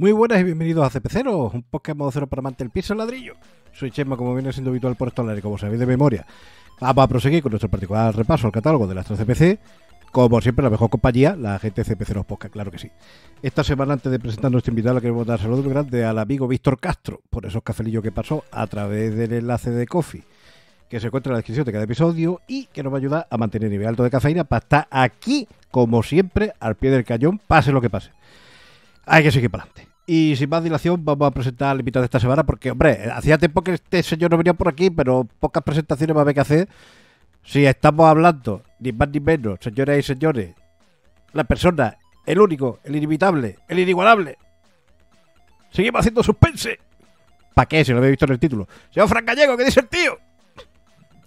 Muy buenas y bienvenidos a CPCeros, un podcast modo cero para mantener el piso en ladrillo. Soy Chema, como viene siendo habitual por estos lares, como sabéis de memoria. Vamos a proseguir con nuestro particular repaso al catálogo de las 3 CPC. Como siempre, la mejor compañía, la gente de CPCeros Podcast, claro que sí. Esta semana, antes de presentar nuestro invitado, le queremos dar saludos grandes al amigo Víctor Castro, por esos cafelillos que pasó a través del enlace de Ko-Fi, que se encuentra en la descripción de cada episodio y que nos va a ayudar a mantener el nivel alto de cafeína para estar aquí, como siempre, al pie del cañón, pase lo que pase. Hay que seguir para adelante. Y sin más dilación, vamos a presentar al invitado de esta semana porque, hombre, hacía tiempo que este señor no venía por aquí, pero pocas presentaciones va a haber que hacer. Si estamos hablando, ni más ni menos, señoras y señores, la persona, el único, el inimitable, el inigualable. Seguimos haciendo suspense. ¿Para qué? Si lo habéis visto en el título. Señor Fran Gallego, ¿qué dice el tío?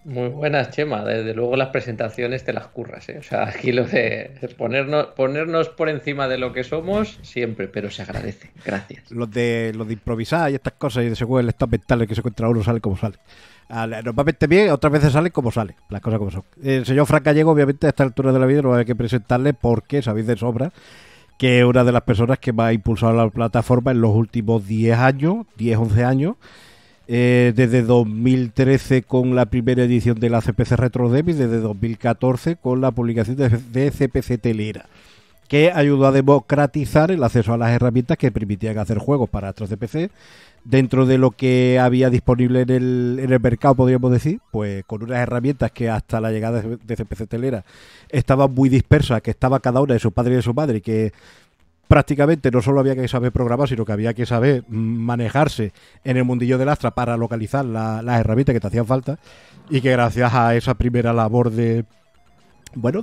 Muy buenas, Chema. Desde luego las presentaciones te las curras, ¿eh? O sea, aquí lo de ponernos por encima de lo que somos siempre, pero se agradece. Gracias. Los de improvisar y estas cosas y de según el estado mental que se encuentra uno sale como sale. Normalmente bien, otras veces sale como sale. Las cosas como son. El señor Fran Gallego, obviamente, a esta altura de la vida no va a haber que presentarle porque sabéis de sobra que es una de las personas que más ha impulsado la plataforma en los últimos 10 años, 10, 11 años. Desde 2013 con la primera edición de la CPC RetroDev y desde 2014 con la publicación de CPCtelera, que ayudó a democratizar el acceso a las herramientas que permitían hacer juegos para Amstrad CPC dentro de lo que había disponible en el mercado, podríamos decir, pues con unas herramientas que hasta la llegada de CPCtelera estaban muy dispersas, que estaba cada una de su padre y de su madre, que prácticamente no solo había que saber programar, sino que había que saber manejarse en el mundillo del Astra para localizar las herramientas que te hacían falta, y que gracias a esa primera labor de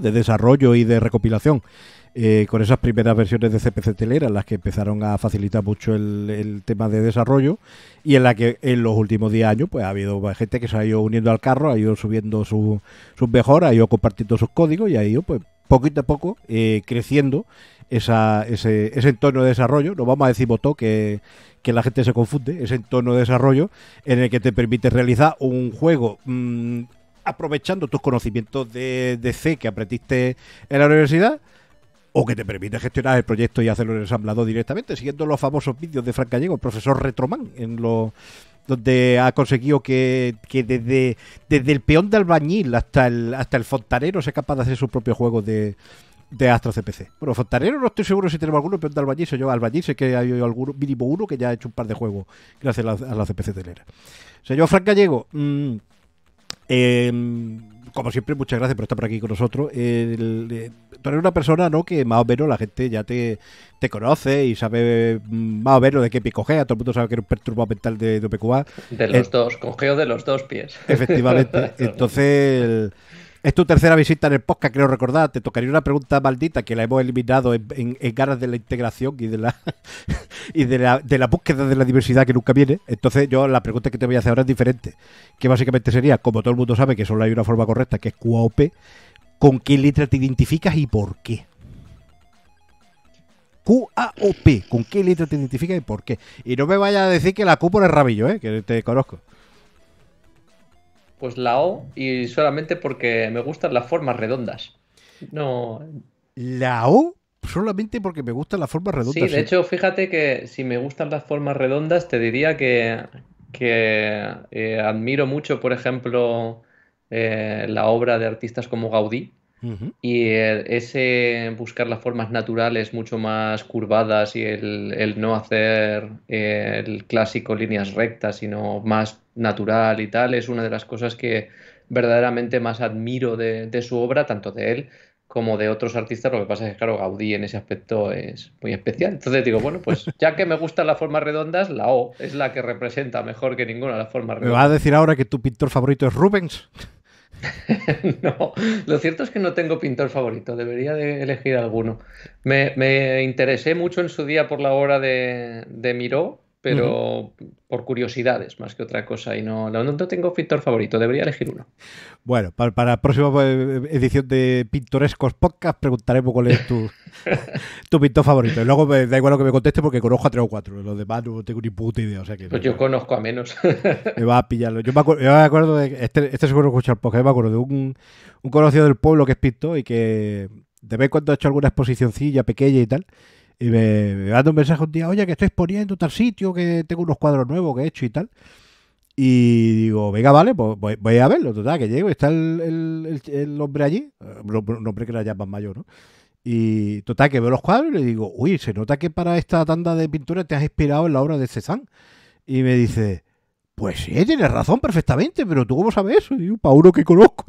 desarrollo y de recopilación, con esas primeras versiones de CPCtelera, las que empezaron a facilitar mucho el tema de desarrollo, y en la que en los últimos 10 años pues ha habido gente que se ha ido uniendo al carro, ha ido subiendo sus mejoras, ha ido compartiendo sus códigos y ha ido pues poquito a poco creciendo ese entorno de desarrollo. No vamos a decir botó que la gente se confunde, ese entorno de desarrollo en el que te permite realizar un juego aprovechando tus conocimientos de C que aprendiste en la universidad, o que te permite gestionar el proyecto y hacerlo en el ensamblador directamente, siguiendo los famosos vídeos de Fran Gallego, el profesor Retromán, donde ha conseguido que desde el peón de albañil hasta el fontanero sea capaz de hacer sus propios juegos de Amstrad CPC. Bueno, fontanero no estoy seguro si tenemos alguno, pero de albañil soy yo. Albañil sé que hay alguno, mínimo uno que ya ha hecho un par de juegos gracias a la CPCtelera. Señor Fran Gallego, como siempre, muchas gracias por estar por aquí con nosotros. Tú eres una persona, ¿no?, que más o menos la gente ya te conoce y sabe más o menos de qué pie cogea. Todo el mundo sabe que eres un perturbado mental de OPQA. De los dos, cogeo de los dos pies. Efectivamente. Entonces... Es tu tercera visita en el podcast, creo recordar. Te tocaría una pregunta maldita que la hemos eliminado en ganas de la integración y de la búsqueda de la diversidad que nunca viene. Entonces yo la pregunta que te voy a hacer ahora es diferente, que básicamente sería, como todo el mundo sabe que solo hay una forma correcta, que es QAOP, ¿con qué letra te identificas y por qué? QAOP, ¿con qué letra te identificas y por qué? Y no me vayas a decir que la Q por el rabillo, que te conozco. Pues la O, y solamente porque me gustan las formas redondas. No. ¿La O? Solamente porque me gustan las formas redondas. Sí, de hecho, fíjate que si me gustan las formas redondas, te diría que admiro mucho, por ejemplo, la obra de artistas como Gaudí. Uh-huh. Y ese buscar las formas naturales mucho más curvadas y el no hacer el clásico líneas rectas, sino más natural y tal, es una de las cosas que verdaderamente más admiro de su obra, tanto de él como de otros artistas. Lo que pasa es que, claro, Gaudí en ese aspecto es muy especial. Entonces digo, bueno, pues ya que me gustan las formas redondas, la O es la que representa mejor que ninguna las formas redondas. ¿Me vas a decir ahora que tu pintor favorito es Rubens? No, lo cierto es que no tengo pintor favorito, debería de elegir alguno. Me interesé mucho en su día por la obra de Miró, pero por curiosidades más que otra cosa, y no tengo pintor favorito, debería elegir uno. Bueno, para la próxima edición de Pintorescos Podcast preguntaremos cuál es tu pintor favorito, y luego me da igual lo que me conteste porque conozco a 3 o 4, los demás no tengo ni puta idea, o sea que pues yo conozco a menos. Me va a pillarlo. Yo me acuerdo de este seguro escuchar podcast, me acuerdo de un conocido del pueblo que es pintor y que de vez en cuando ha hecho alguna exposicioncilla pequeña y tal. y me manda un mensaje un día, oye, que estoy exponiendo tal sitio, que tengo unos cuadros nuevos que he hecho y tal. Y digo, venga, vale, pues voy a verlo. Total, que llego y está el hombre allí, un hombre que era ya más mayor, ¿no? Y total, que veo los cuadros y le digo, uy, se nota que para esta tanda de pintura te has inspirado en la obra de Cézanne. Y me dice, pues sí, tienes razón perfectamente, pero ¿tú cómo sabes eso? Y digo, para uno que conozco,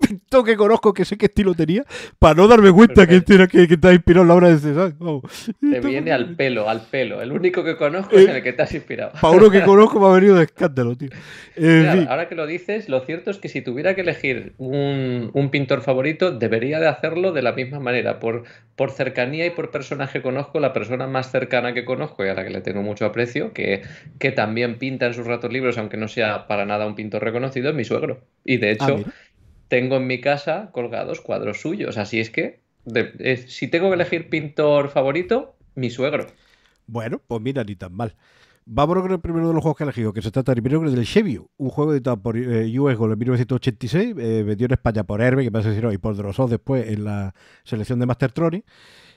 pintor que conozco, que sé qué estilo tenía, para no darme cuenta que te has inspirado en la obra de Cézanne. Vamos. Te viene al pelo. El único que conozco es en el que te has inspirado. Para uno que conozco me ha venido de escándalo, tío. Claro, ahora que lo dices, lo cierto es que si tuviera que elegir un pintor favorito, debería de hacerlo de la misma manera. Por cercanía y por personaje conozco, la persona más cercana que conozco y a la que le tengo mucho aprecio, que también pinta en sus ratos libres, aunque no sea para nada un pintor reconocido, es mi suegro. Y de hecho... tengo en mi casa colgados cuadros suyos, así es que si tengo que elegir pintor favorito, mi suegro. Bueno, pues mira, ni tan mal. Vámonos con el primero de los juegos que he elegido, que se trata primero del Xevious, un juego editado por US Gold en 1986, vendido en España por Erbe, que pasa a decir hoy, por Drossos después en la selección de Mastertronic,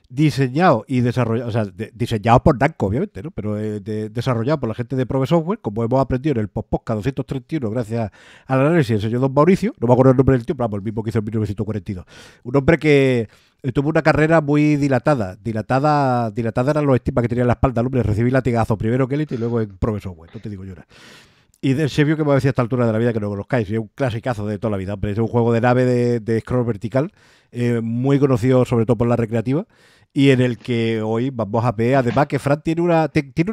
diseñado y desarrollado, o sea, diseñado por Danco, obviamente, ¿no? Pero desarrollado por la gente de Probe Software, como hemos aprendido en el podcast 231, gracias al análisis del señor don Mauricio, no me acuerdo el nombre del tío, pero vamos, el mismo que hizo en 1942. Un hombre que tuvo una carrera muy dilatada eran los estigmas que tenía en la espalda, el hombre, recibí latigazo primero que él y luego en Probe Software, no te digo llorar. Y del Xevious, que me decía a esta altura de la vida que no conozcáis, es un clasicazo de toda la vida, hombre, es un juego de nave de scroll vertical, muy conocido sobre todo por la recreativa, y en el que hoy vamos a ver, además que Fran tiene una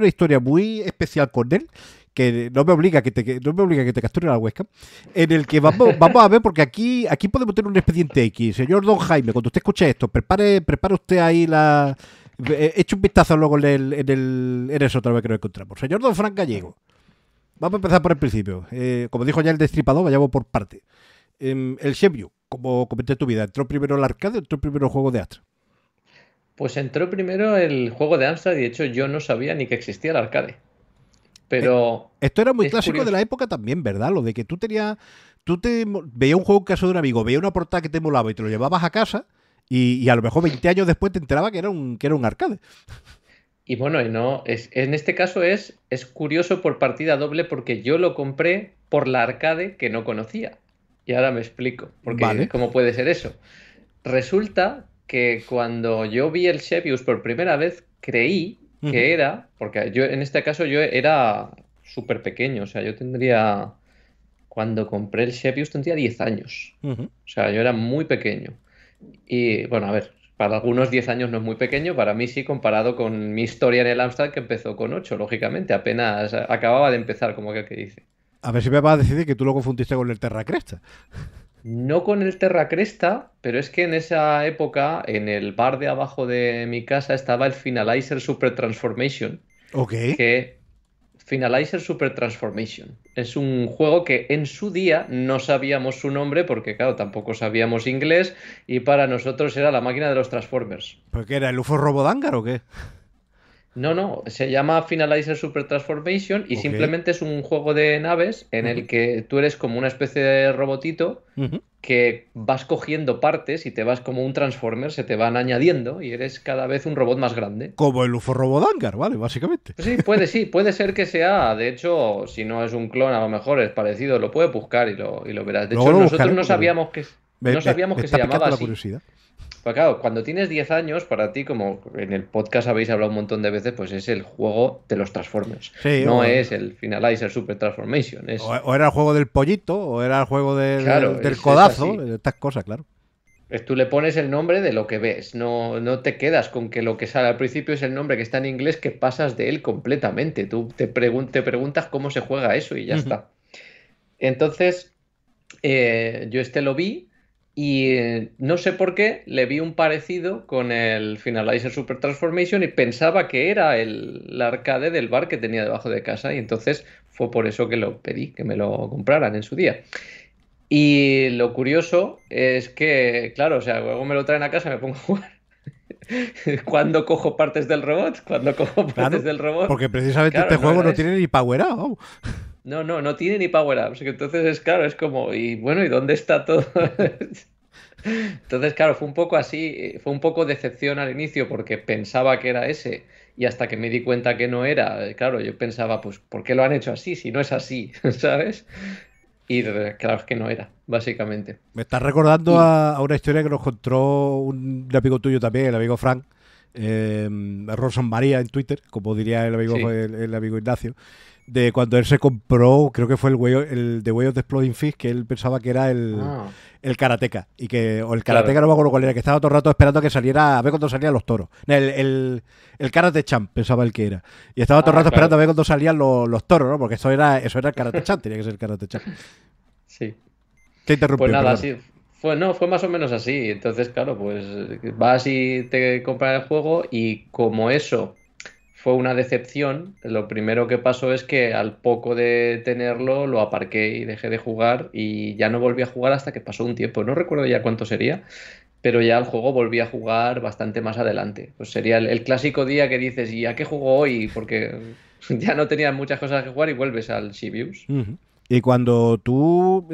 historia muy especial con él, que no me obliga que te capture la webcam, en el que vamos a ver, porque aquí podemos tener un expediente X. Señor don Jaime, cuando usted escuche esto, prepare usted ahí la... eche un vistazo luego en eso otra vez que nos encontramos. Señor don Fran Gallego. Vamos a empezar por el principio. Como dijo ya el destripador, vayamos por parte. El Xevious, como comenté tu vida, ¿entró primero el arcade o entró primero el juego de Amstrad? Pues entró primero el juego de Amstrad y de hecho yo no sabía ni que existía el arcade. Pero esto era muy clásico, curioso, de la época también, ¿verdad? Lo de que tú veías un juego en casa de un amigo, veías una portada que te molaba y te lo llevabas a casa y a lo mejor 20 años después te enterabas que era un arcade. Y bueno, en este caso es curioso por partida doble porque yo lo compré por la arcade que no conocía. Y ahora me explico, porque vale. ¿Cómo puede ser eso? Resulta que cuando yo vi el Xevious por primera vez, creí que era... Porque yo en este caso yo era súper pequeño, o sea, yo tendría... Cuando compré el Xevious tendría 10 años. O sea, yo era muy pequeño. Y bueno, a ver... Para algunos 10 años no es muy pequeño, para mí sí, comparado con mi historia en el Amstrad, que empezó con 8, lógicamente, apenas acababa de empezar, como aquel que dice. A ver si me vas a decir que tú lo confundiste con el Terra Cresta. No con el Terra Cresta, pero es que en esa época, en el bar de abajo de mi casa, estaba el Finalizer Super Transformation. Ok. Finalizer Super Transformation. Es un juego que en su día no sabíamos su nombre porque, claro, tampoco sabíamos inglés y para nosotros era la máquina de los Transformers. ¿Pero qué era? ¿El UFO Robot Dangar o qué? No, se llama Finalizer Super Transformation y simplemente es un juego de naves en el que tú eres como una especie de robotito que vas cogiendo partes y te vas como un Transformer, se te van añadiendo y eres cada vez un robot más grande. Como el UFO Robot Dangar, ¿vale? Básicamente. Pues sí, puede ser que sea, de hecho, si no es un clon, a lo mejor es parecido, lo puedes buscar y lo verás. De hecho, nosotros no sabíamos que se llamaba así. Pues claro, cuando tienes 10 años, para ti, como en el podcast habéis hablado un montón de veces, pues es el juego de los Transformers. Sí, no es el Finalizer Super Transformation. Es... O era el juego del pollito, o era el juego del codazo, estas cosas, claro. Tú le pones el nombre de lo que ves, no te quedas con que lo que sale al principio es el nombre que está en inglés, que pasas de él completamente. Tú te preguntas cómo se juega eso y ya está. Entonces, yo lo vi. Y no sé por qué le vi un parecido con el Finalizer Super Transformation y pensaba que era el arcade del bar que tenía debajo de casa y entonces fue por eso que lo pedí, que me lo compraran en su día. Y lo curioso es que, claro, o sea, luego me lo traen a casa y me pongo a jugar. ¿Cuándo cojo partes del robot? Porque precisamente claro, este juego no tiene ni power up. Oh. No tiene ni power-ups. Entonces, claro, es como, y bueno, ¿y dónde está todo? Entonces, claro, fue un poco así, fue un poco decepción al inicio porque pensaba que era ese y hasta que me di cuenta que no era, claro, yo pensaba, pues, ¿por qué lo han hecho así si no es así? ¿Sabes? Y claro, es que no era, básicamente. Me estás recordando a una historia que nos contó un amigo tuyo también, el amigo Frank, Rosan María en Twitter, como diría el amigo, sí, el amigo Ignacio, de cuando él se compró, creo que fue el The Way of the Exploding Fish, que él pensaba que era el Karateka, y que, o el Karateka, claro, no me acuerdo cuál era, que estaba todo el rato esperando que saliera, a ver cuando salían los toros. El Karate Champ pensaba el que era. Y estaba todo el rato, claro, esperando a ver cuando salían los toros, ¿no? Porque eso era el Karate Champ, tenía que ser el Karate Champ. Sí. Te interrumpió. Pues nada, perdón. Sí. Fue más o menos así. Entonces, claro, pues vas y te compras el juego y como eso fue una decepción, lo primero que pasó es que al poco de tenerlo lo aparqué y dejé de jugar y ya no volví a jugar hasta que pasó un tiempo. No recuerdo ya cuánto sería, pero ya el juego volví a jugar bastante más adelante. Pues sería el clásico día que dices, ¿y a qué juego hoy? Porque ya no tenía muchas cosas que jugar y vuelves al Xevious. Uh-huh. Y cuando tú,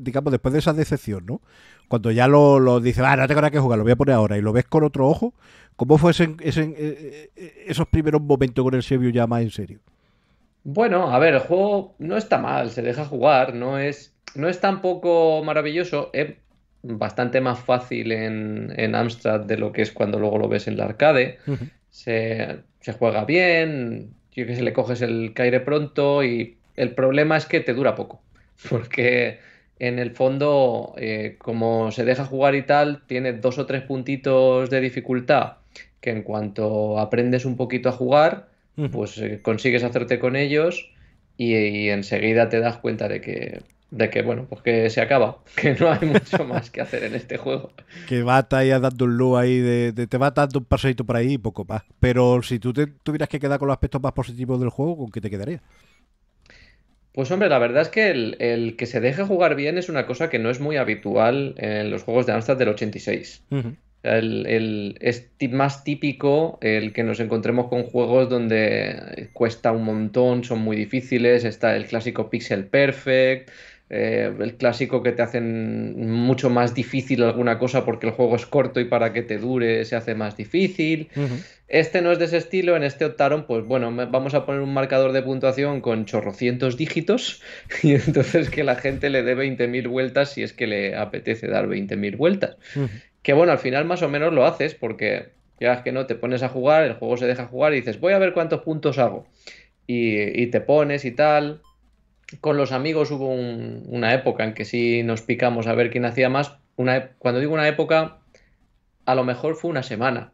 digamos, después de esa decepción, ¿no? Cuando ya lo dices, ah, no tengo nada que jugar, lo voy a poner ahora, y lo ves con otro ojo, ¿cómo fue esos primeros momentos con el Xevious ya más en serio? Bueno, a ver, el juego no está mal, se deja jugar, no es tampoco maravilloso, es bastante más fácil en Amstrad de lo que es cuando luego lo ves en la arcade. Uh-huh. Se juega bien, yo que sé, le coges el caire pronto y el problema es que te dura poco, porque en el fondo, como se deja jugar y tal, tiene 2 o 3 puntitos de dificultad que en cuanto aprendes un poquito a jugar, pues consigues hacerte con ellos y enseguida te das cuenta de que bueno, pues que se acaba, que no hay mucho más que hacer en este juego. Que va dando un loop ahí, te va dando un paseito por ahí y poco más. Pero si tú te tuvieras que quedar con los aspectos más positivos del juego, ¿con qué te quedarías? Pues hombre, la verdad es que el que se deje jugar bien es una cosa que no es muy habitual en los juegos de Amstrad del 86. Uh-huh. Es más típico el que nos encontremos con juegos donde cuesta un montón, son muy difíciles, está el clásico Pixel Perfect, el clásico que te hacen mucho más difícil alguna cosa porque el juego es corto y para que te dure se hace más difícil. Uh-huh. Este no es de ese estilo, en este optaron, pues bueno, vamos a poner un marcador de puntuación con chorrocientos dígitos y entonces que la gente le dé 20.000 vueltas si es que le apetece dar 20.000 vueltas. Uh-huh. Que bueno, al final más o menos lo haces porque ya es que no, te pones a jugar, el juego se deja jugar y dices, voy a ver cuántos puntos hago. Y te pones y tal. Con los amigos hubo una época en que sí nos picamos a ver quién hacía más. Cuando digo una época, a lo mejor fue una semana.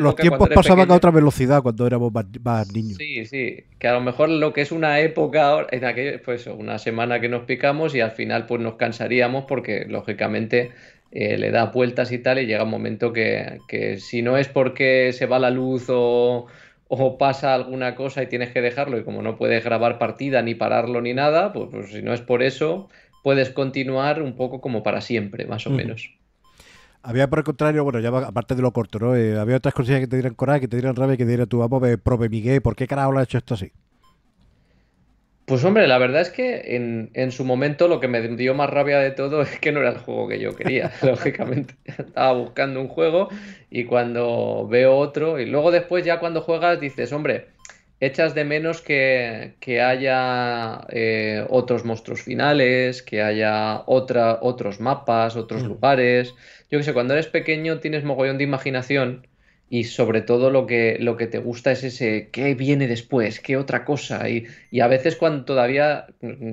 Los tiempos pasaban a otra velocidad cuando éramos más niños. Sí, sí. Que a lo mejor lo que es una época ahora, en aquello, pues una semana que nos picamos y al final pues nos cansaríamos porque lógicamente le da vueltas y tal y llega un momento que si no es porque se va la luz o pasa alguna cosa y tienes que dejarlo y como no puedes grabar partida ni pararlo ni nada, pues si no es por eso puedes continuar un poco como para siempre, más o menos. Había, por el contrario, bueno, ya aparte de lo corto, ¿no? Había otras cosillas que te dieran coraje, que te dieran rabia, que te dieran tu amo, profe Miguel, ¿por qué carajo lo ha hecho esto así? Pues hombre, la verdad es que en su momento lo que me dio más rabia de todo es que no era el juego que yo quería, lógicamente. Estaba buscando un juego y cuando veo otro, y luego después ya cuando juegas dices, hombre, echas de menos que haya otros monstruos finales, que haya otros mapas, otros lugares. Yo qué sé, cuando eres pequeño tienes mogollón de imaginación. Y sobre todo lo que te gusta es ese qué viene después, qué otra cosa. Y a veces cuando todavía,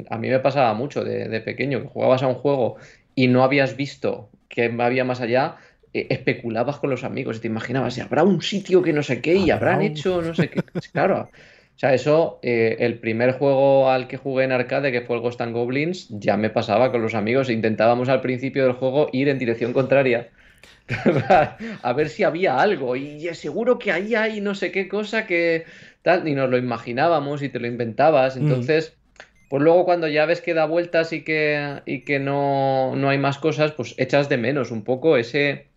a mí me pasaba mucho de pequeño, que jugabas a un juego y no habías visto qué había más allá, especulabas con los amigos y te imaginabas, habrá un sitio que no sé qué y habrán hecho no sé qué. Claro, o sea, eso, el primer juego al que jugué en arcade, que fue el Ghosts 'n Goblins, ya me pasaba con los amigos, intentábamos al principio del juego ir en dirección contraria. A ver si había algo y seguro que ahí hay no sé qué cosa que tal, y nos lo imaginábamos y te lo inventabas, entonces pues luego cuando ya ves que da vueltas y que no hay más cosas, pues echas de menos un poco ese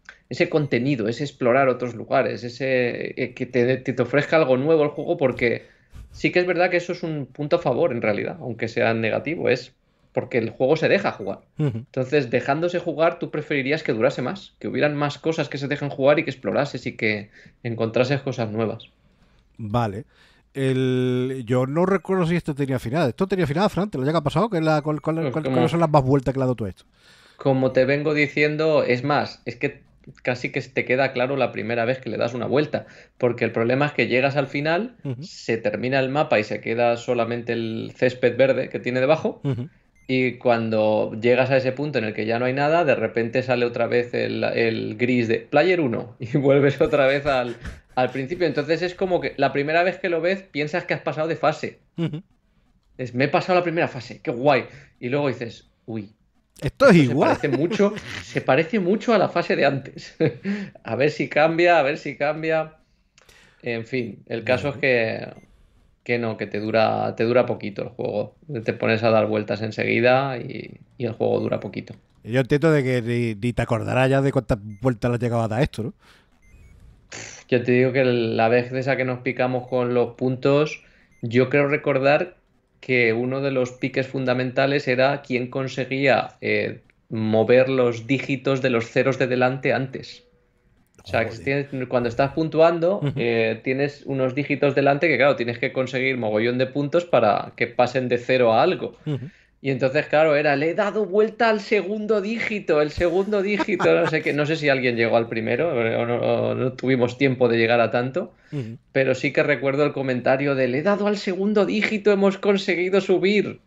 contenido, ese explorar otros lugares, ese que te ofrezca algo nuevo el juego, porque sí que es verdad que eso es un punto a favor en realidad, aunque sea negativo, es porque el juego se deja jugar. Entonces, dejándose jugar, tú preferirías que durase más, que hubieran más cosas que se dejan jugar y que explorases y que encontrases cosas nuevas. Vale. Yo no recuerdo si esto tenía final. ¿Esto tenía final, Fran? ¿Te lo llega pasado? ¿Cuáles son las más vueltas que le ha dado todo esto? Como te vengo diciendo, es más, es que casi que te queda claro la primera vez que le das una vuelta, porque el problema es que llegas al final, se termina el mapa y se queda solamente el césped verde que tiene debajo, y cuando llegas a ese punto en el que ya no hay nada, de repente sale otra vez el gris de Player 1 y vuelves otra vez al principio. Entonces es como que la primera vez que lo ves piensas que has pasado de fase. Es, me he pasado la primera fase, qué guay. Y luego dices, uy, esto es igual. Se parece mucho a la fase de antes. A ver si cambia. En fin, el caso es que no, que te dura poquito el juego. Te pones a dar vueltas enseguida y el juego dura poquito. Yo entiendo de que ni te acordarás ya de cuántas vueltas le has llegado a dar esto, ¿no? Yo te digo que la vez esa que nos picamos con los puntos, yo creo recordar que uno de los piques fundamentales era quién conseguía mover los dígitos de los ceros de delante antes. O sea, que cuando estás puntuando, tienes unos dígitos delante que, claro, tienes que conseguir mogollón de puntos para que pasen de cero a algo. Y entonces, claro, era, le he dado vuelta al segundo dígito, no sé si alguien llegó al primero, o no tuvimos tiempo de llegar a tanto, pero sí que recuerdo el comentario de, le he dado al segundo dígito, hemos conseguido subir.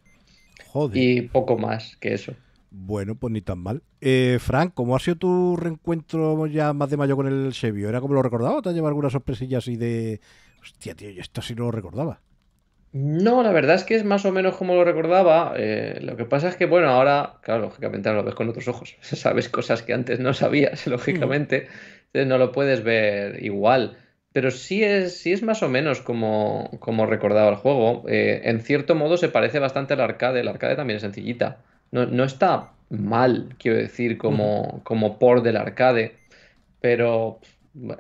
Joder. Y poco más que eso. Bueno, pues ni tan mal. Frank, ¿cómo ha sido tu reencuentro ya más de mayo con el Xevious? ¿Era como lo recordaba o te ha llevado alguna sorpresilla así de, hostia, tío, yo esto sí no lo recordaba? No, la verdad es que es más o menos como lo recordaba. Lo que pasa es que, bueno, ahora, claro, lógicamente ahora lo ves con otros ojos. Sabes cosas que antes no sabías, lógicamente. Entonces no lo puedes ver igual. Pero sí es más o menos como recordaba el juego. En cierto modo se parece bastante al arcade. El arcade también es sencillita. No está mal, quiero decir, como port del arcade. Pero,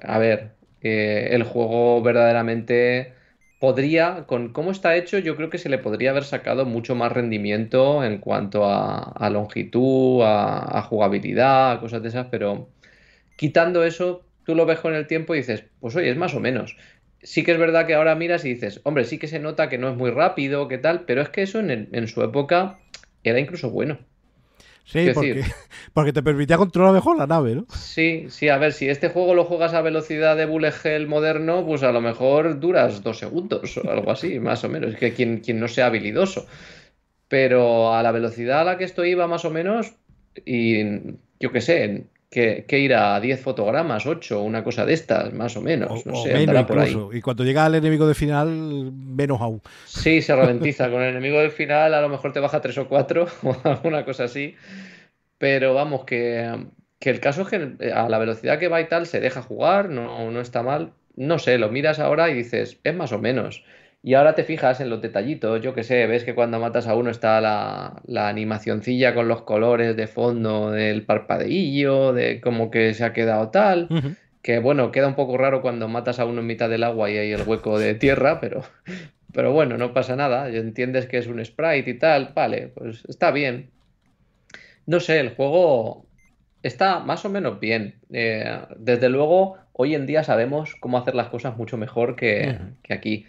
a ver, el juego verdaderamente... Podría, con cómo está hecho, yo creo que se le podría haber sacado mucho más rendimiento en cuanto a longitud, a jugabilidad, a cosas de esas, pero quitando eso, tú lo ves con el tiempo y dices, pues oye, es más o menos. Sí que es verdad que ahora miras y dices, hombre, sí que se nota que no es muy rápido, qué tal, pero es que eso en su época era incluso bueno. Sí, porque te permitía controlar mejor la nave, ¿no? Sí, a ver, si este juego lo juegas a velocidad de Bullet Hell moderno, pues a lo mejor duras 2 segundos o algo así, más o menos. Es que quien no sea habilidoso. Pero a la velocidad a la que esto iba, más o menos, y yo qué sé, que ir a 10 fotogramas, 8, una cosa de estas, más o menos. No sé, andará por ahí. Y cuando llega al enemigo de final, menos aún. Sí, se ralentiza. Con el enemigo de final a lo mejor te baja 3 o 4 o alguna cosa así. Pero vamos, que el caso es que a la velocidad que va y tal se deja jugar, no está mal. No sé, lo miras ahora y dices, es más o menos. Y ahora te fijas en los detallitos, yo qué sé, ves que cuando matas a uno está la animacioncilla con los colores de fondo del parpadeillo, de como que se ha quedado tal, que bueno, queda un poco raro cuando matas a uno en mitad del agua y hay el hueco de tierra, pero bueno, no pasa nada, entiendes que es un sprite y tal, vale, pues está bien. No sé, el juego está más o menos bien, desde luego hoy en día sabemos cómo hacer las cosas mucho mejor que aquí.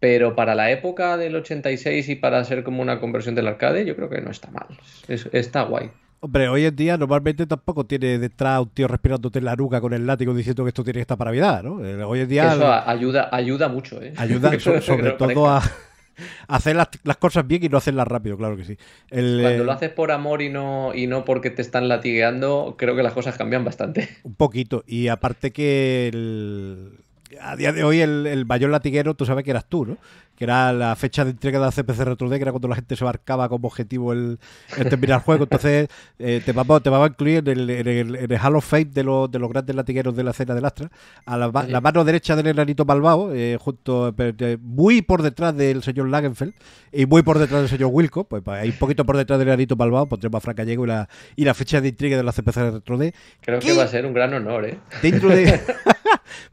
Pero para la época del 86 y para ser como una conversión del arcade, yo creo que no está mal. Está guay. Hombre, hoy en día normalmente tampoco tiene detrás un tío respirándote en la nuca con el látigo diciendo que esto tiene que estar para Navidad, ¿no? Hoy en día... Eso ayuda mucho, ¿eh? Ayuda sobre todo a hacer las cosas bien y no hacerlas rápido, claro que sí. Cuando lo haces por amor y no porque te están latigueando, creo que las cosas cambian bastante. Un poquito. Y aparte que a día de hoy el mayor latiguero, tú sabes que eras tú, ¿no? Que era la fecha de entrega de la CPC RetroDev, que era cuando la gente se marcaba como objetivo el terminar el juego. Entonces te vamos a incluir en el Hall of Fame de los grandes latigueros de la escena del Astra, a la mano derecha del enanito malvado, muy por detrás del señor Lagenfeld y muy por detrás del señor Wilco. Pues ahí un poquito por detrás del enanito malvado pondremos a Fran Gallego y la fecha de intriga de la CPC RetroDev. Creo que va a ser un gran honor, ¿eh? Dentro de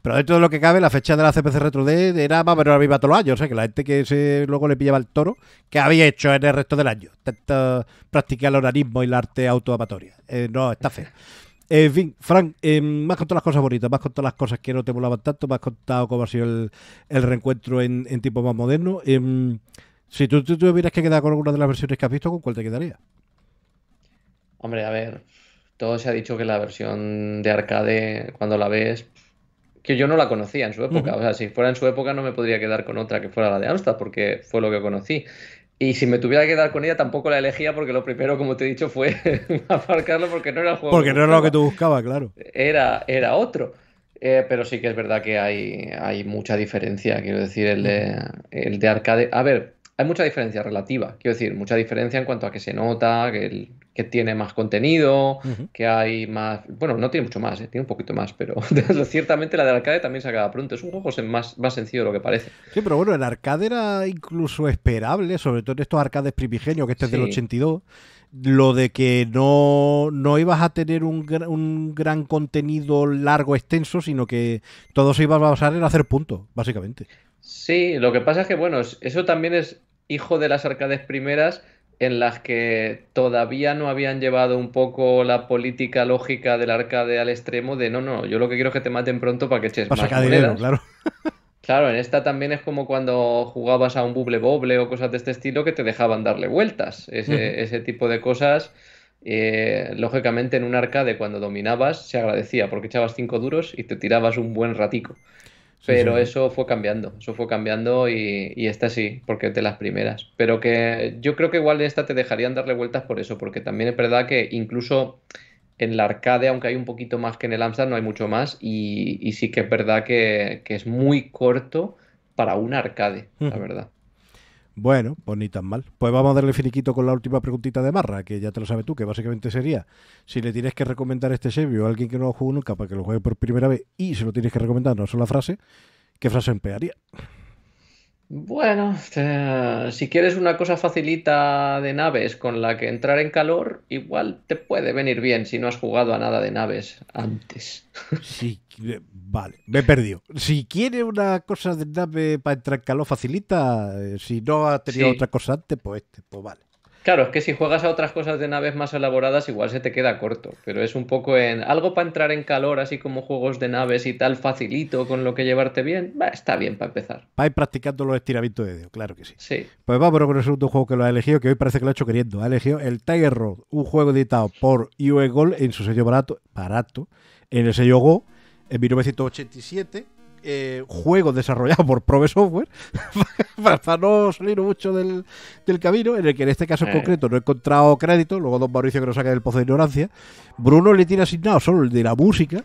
Pero dentro de lo que cabe, la fecha de la CPC RetroDev era más o menos viva todos los años. O sea, que la gente que luego le pillaba el toro, que había hecho en el resto del año, tanto practicar el organismo y el arte autoamatoria. No, está feo. En fin, Fran, me has contado las cosas bonitas, me has contado las cosas que no te molaban tanto, me has contado cómo ha sido el reencuentro en tiempos más modernos. Si tú tuvieras que quedar con alguna de las versiones que has visto, ¿con cuál te quedaría? Hombre, a ver, todo se ha dicho que la versión de arcade, cuando la ves, que yo no la conocía en su época. O sea, si fuera en su época no me podría quedar con otra que fuera la de Amstrad, porque fue lo que conocí. Y si me tuviera que quedar con ella, tampoco la elegía, porque lo primero, como te he dicho, fue aparcarlo, porque no era el juego. Porque no era lo que tú buscabas, claro. Era otro. Pero sí que es verdad que hay mucha diferencia, quiero decir, el de arcade. A ver, hay mucha diferencia relativa, quiero decir, mucha diferencia en cuanto a que se nota, que tiene más contenido, que hay más... Bueno, no tiene mucho más, tiene un poquito más, pero ciertamente la de arcade también se acaba pronto. Es un juego más sencillo de lo que parece. Sí, pero bueno, el arcade era incluso esperable, sobre todo en estos arcades primigenios, que este es del 82. Lo de que no ibas a tener un gran contenido largo, extenso, sino que todo se iba a basar en hacer puntos, básicamente. Sí, lo que pasa es que, bueno, eso también es hijo de las arcades primeras, en las que todavía no habían llevado un poco la política lógica del arcade al extremo de no, yo lo que quiero es que te maten pronto para que eches más monedas. Dinero, claro. Claro, en esta también es como cuando jugabas a un buble boble o cosas de este estilo que te dejaban darle vueltas. Ese tipo de cosas, lógicamente en un arcade cuando dominabas se agradecía porque echabas 5 duros y te tirabas un buen ratico. Pero eso fue cambiando y esta sí, porque es de las primeras. Pero que yo creo que igual en esta te dejarían darle vueltas por eso, porque también es verdad que incluso en la arcade, aunque hay un poquito más que en el Amstrad, no hay mucho más, y sí que es verdad que es muy corto para un arcade, la verdad. Bueno, pues ni tan mal. Pues vamos a darle finiquito con la última preguntita de Marra, que ya te lo sabes tú, que básicamente sería, si le tienes que recomendar este Xevious a alguien que no lo jugó nunca para que lo juegue por primera vez y se lo tienes que recomendar una sola frase, ¿qué frase emplearía? Bueno, si quieres una cosa facilita de naves con la que entrar en calor, igual te puede venir bien si no has jugado a nada de naves antes. Sí, vale, me he perdido. Si quieres una cosa de nave para entrar en calor facilita, si no has tenido otra cosa antes, pues vale. Claro, es que si juegas a otras cosas de naves más elaboradas igual se te queda corto, pero es un poco en algo para entrar en calor, así como juegos de naves y tal, facilito, con lo que llevarte bien, está bien para empezar. Para ir practicando los estiramientos de dedo, claro que sí. Sí. Pues vamos con el segundo juego que lo ha elegido, que hoy parece que lo ha hecho queriendo. Ha elegido el Tiger Road, un juego editado por US Gold en su sello barato, en el sello Go, en 1987. Juego desarrollado por Probe Software para no salir mucho del camino, en el que en este caso en concreto no he encontrado crédito, luego don Mauricio que nos saca del pozo de ignorancia. Bruno le tiene asignado solo el de la música,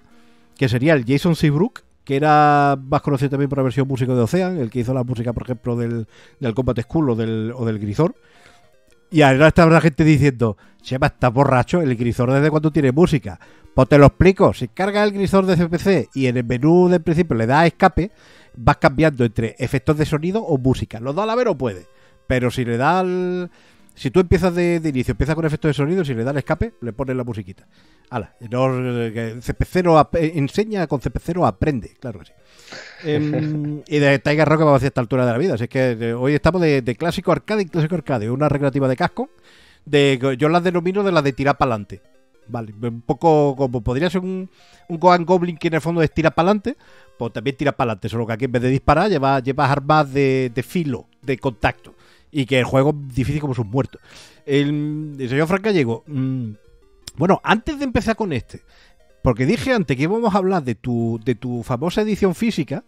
que sería el Jason Seabrook, que era más conocido también por la versión música de Ocean, el que hizo la música por ejemplo del Combat School o del Grisor. Y ahora está la gente diciendo, Chema, está borracho, el Grisor desde cuando tiene música. Pues te lo explico, si cargas el Grisor de CPC y en el menú del principio le das a escape, vas cambiando entre efectos de sonido o música. Los dos a la vez no puedes, pero si le das al... Si tú empiezas de inicio, empiezas con efectos de sonido, si le das escape, le pones la musiquita. Ala, CPCero aprende, claro que sí. Y de Tiger Rock vamos hacia esta altura de la vida. Así que hoy estamos de clásico arcade en clásico arcade. Una recreativa de casco, yo las denomino de las de tirar para adelante. Vale, un poco como podría ser un Go and Goblin que en el fondo es tirar para adelante, pues también tira para adelante, solo que aquí en vez de disparar llevas armas de filo, de contacto. Y que el juego es difícil como sus muertos. El señor Fran Gallego, bueno, antes de empezar con este, porque dije antes que íbamos a hablar de tu famosa edición física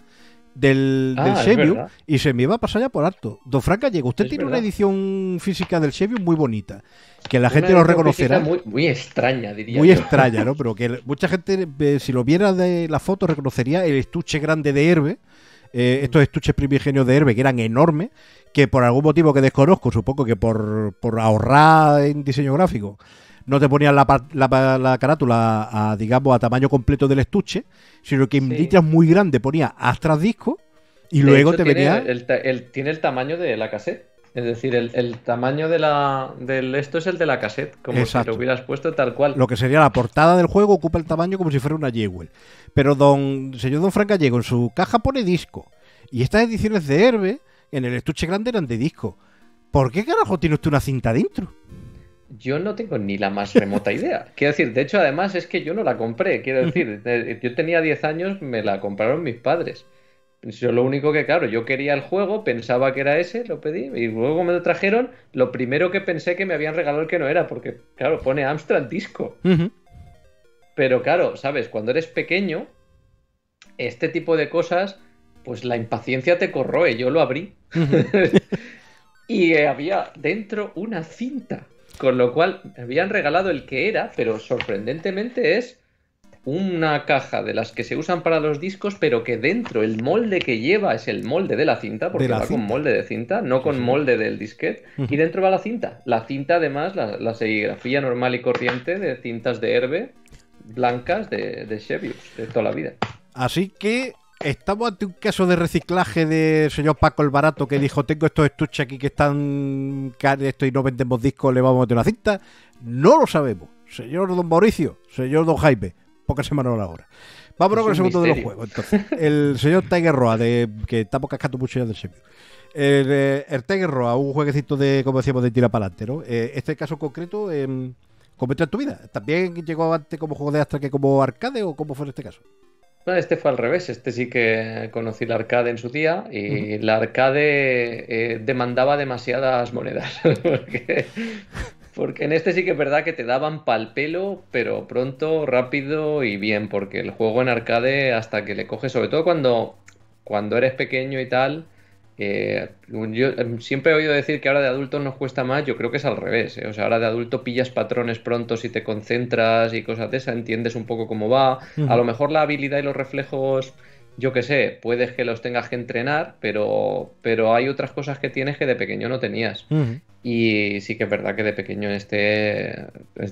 del Xevious, y se me iba a pasar ya por harto. Don Fran Gallego, usted tiene una edición física del Xevious muy bonita, que la gente lo reconocerá. Muy extraña, diría. Muy extraña, ¿no? Pero que mucha gente, si lo viera de la foto, reconocería el estuche grande de Erbe. Estos estuches primigenios de Erbe, que eran enormes, que por algún motivo que desconozco, supongo que por ahorrar en diseño gráfico, no te ponían la carátula digamos a tamaño completo del estuche, sino que en letras muy grande ponía Astra Disco y de luego hecho, te venía... Tiene el tamaño de la cassette. Es decir, el tamaño de la esto es el de la cassette, como exacto, si lo hubieras puesto tal cual. Lo que sería la portada del juego ocupa el tamaño como si fuera una Jewel. Pero señor Fran Gallego en su caja pone disco. Y estas ediciones de Erbe, en el estuche grande, eran de disco. ¿Por qué carajo tiene usted una cinta dentro? Yo no tengo ni la más remota idea. Quiero decir, de hecho, además, es que yo no la compré. Quiero decir, yo tenía 10 años, me la compraron mis padres. Yo lo único que, claro, yo quería el juego, pensaba que era ese, lo pedí, y luego me lo trajeron. Lo primero que pensé que me habían regalado el que no era, porque, claro, pone Amstrad disco. Pero, claro, ¿sabes? Cuando eres pequeño, este tipo de cosas, pues la impaciencia te corroe. Yo lo abrí. Y había dentro una cinta. Con lo cual, me habían regalado el que era, pero sorprendentemente es una caja de las que se usan para los discos, pero que dentro el molde que lleva es el molde de la cinta, porque va con molde de cinta, no con molde del disquete, y dentro va la cinta. La cinta, además, la serigrafía normal y corriente de cintas de Erbe, blancas de Xevious, de toda la vida. Así que estamos ante un caso de reciclaje del señor Paco el Barato, que dijo: tengo estos estuches aquí que están caros y no vendemos discos, le vamos a meter una cinta. No lo sabemos, señor don Mauricio, señor don Jaime, pocas semanas a la hora. Vámonos con el segundo de los juegos, entonces. El señor Tiger Road, que estamos cascando mucho ya del serio. El Tiger Road, un jueguecito de, como decíamos, de tira para adelante, ¿no? Este caso concreto, ¿cómo entra en tu vida? ¿También llegó antes como juego de Astra que como arcade, o cómo fue en este caso? Este fue al revés, este sí que conocí la arcade en su día, y la arcade demandaba demasiadas monedas, porque en este sí que es verdad que te daban pal pelo, pero pronto, rápido y bien, porque el juego en arcade hasta que le coges, sobre todo cuando eres pequeño y tal. Yo siempre he oído decir que ahora de adultos nos cuesta más. Yo creo que es al revés, O sea, ahora de adulto pillas patrones pronto si te concentras y cosas de esas, entiendes un poco cómo va. A lo mejor la habilidad y los reflejos, yo qué sé, puedes que los tengas que entrenar, pero hay otras cosas que tienes que de pequeño no tenías. Y sí que es verdad que de pequeño en este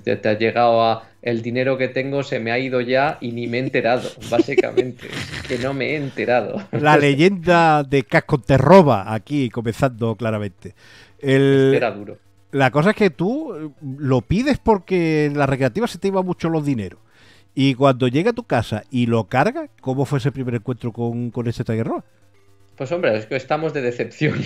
te ha llegado a: el dinero que tengo se me ha ido ya y ni me he enterado, básicamente. Que no me he enterado. La leyenda de Casco te roba aquí, comenzando claramente. Este era duro. La cosa es que tú lo pides porque en la recreativa se te iba mucho los dineros. Y cuando llega a tu casa y lo carga, ¿cómo fue ese primer encuentro con este Tiger Road? Pues hombre, es que estamos de decepción,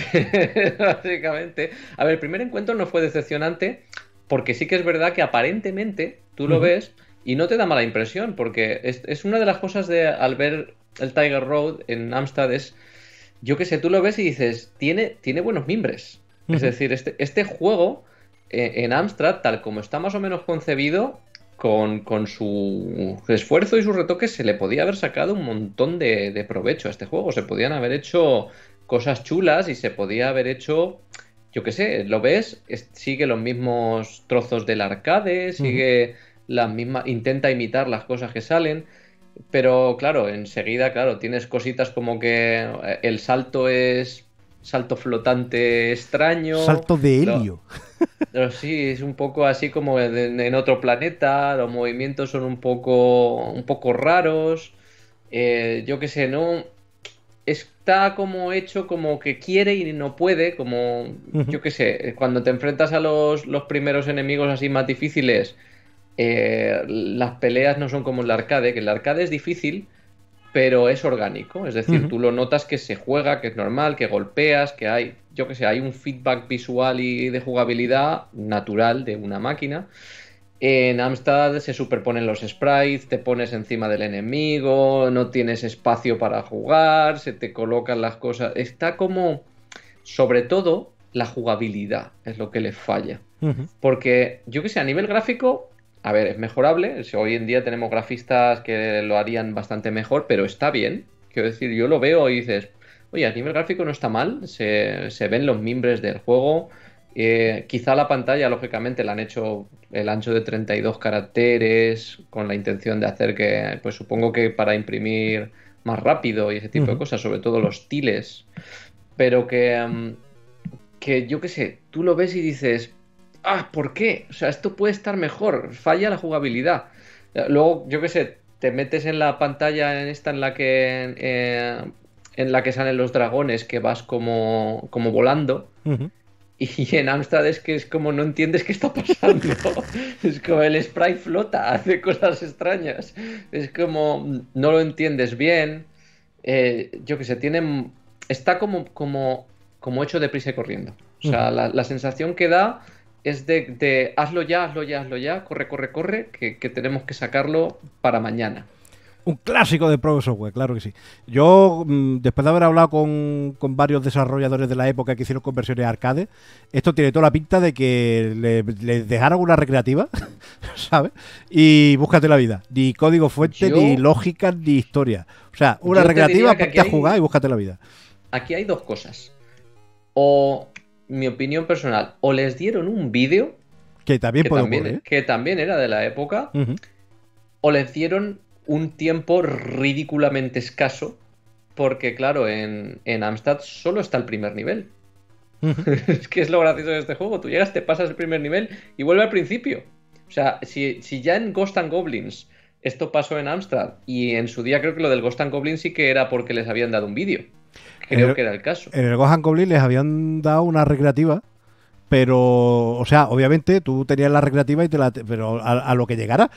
básicamente. A ver, el primer encuentro no fue decepcionante, porque sí que es verdad que aparentemente tú lo ves y no te da mala impresión, porque es una de las cosas de al ver el Tiger Road en Amstrad es, yo qué sé, tú lo ves y dices, tiene buenos mimbres. Es decir, este juego en Amstrad, tal como está más o menos concebido, con su esfuerzo y sus retoques se le podía haber sacado un montón de provecho a este juego. Se podían haber hecho cosas chulas y se podía haber hecho, yo qué sé, lo ves, sigue los mismos trozos del arcade, sigue las mismas, intenta imitar las cosas que salen, pero claro, enseguida, claro, tienes cositas como que el salto es salto flotante extraño. Salto de helio. Pero sí, es un poco así como en otro planeta, los movimientos son un poco raros, yo qué sé, ¿no? Está como hecho como que quiere y no puede, como, yo qué sé, cuando te enfrentas a los primeros enemigos así más difíciles, las peleas no son como en el arcade, que el arcade es difícil, pero es orgánico, es decir, tú lo notas que se juega, que es normal, que golpeas, que hay, yo que sé, hay un feedback visual y de jugabilidad natural de una máquina. En Amstrad se superponen los sprites, te pones encima del enemigo, no tienes espacio para jugar, se te colocan las cosas. Está como, sobre todo, la jugabilidad es lo que le falla. Porque, yo que sé, a nivel gráfico, a ver, es mejorable. Hoy en día tenemos grafistas que lo harían bastante mejor, pero está bien. Quiero decir, yo lo veo y dices, oye, a nivel gráfico no está mal, se ven los mimbres del juego. Quizá la pantalla, lógicamente, la han hecho el ancho de 32 caracteres con la intención de hacer que, pues supongo que para imprimir más rápido y ese tipo de cosas, sobre todo los tiles. Pero que yo qué sé, tú lo ves y dices, ah, ¿por qué? O sea, esto puede estar mejor, falla la jugabilidad. Luego, yo qué sé, te metes en la pantalla en la que salen los dragones, que vas como volando, Y en Amstrad es que es como no entiendes qué está pasando. Es como el sprite flota, hace cosas extrañas. Es como no lo entiendes bien. Yo qué sé, tiene, está como hecho deprisa y corriendo. O sea, la sensación que da es de hazlo ya, corre, que tenemos que sacarlo para mañana. Un clásico de Probe Software, claro que sí. Yo, después de haber hablado con varios desarrolladores de la época que hicieron conversiones a arcade, esto tiene toda la pinta de que le dejaron una recreativa, ¿sabes? Y búscate la vida. Ni código fuente, ni lógica, ni historia. O sea, una recreativa, ponte a jugar y búscate la vida. Aquí hay dos cosas. O, mi opinión personal, o les dieron un vídeo, que también puede ocurrir, que también era de la época, o les dieron un tiempo ridículamente escaso, porque claro, en Amstrad solo está el primer nivel. Es que es lo gracioso de este juego. Tú llegas, te pasas el primer nivel y vuelve al principio. O sea, si ya en Ghosts 'n Goblins esto pasó en Amstrad, y en su día creo que lo del Ghosts 'n Goblins sí que era porque les habían dado un vídeo. Creo que era el caso. En el Ghosts 'n Goblins les habían dado una recreativa, pero, o sea, obviamente tú tenías la recreativa y pero a lo que llegara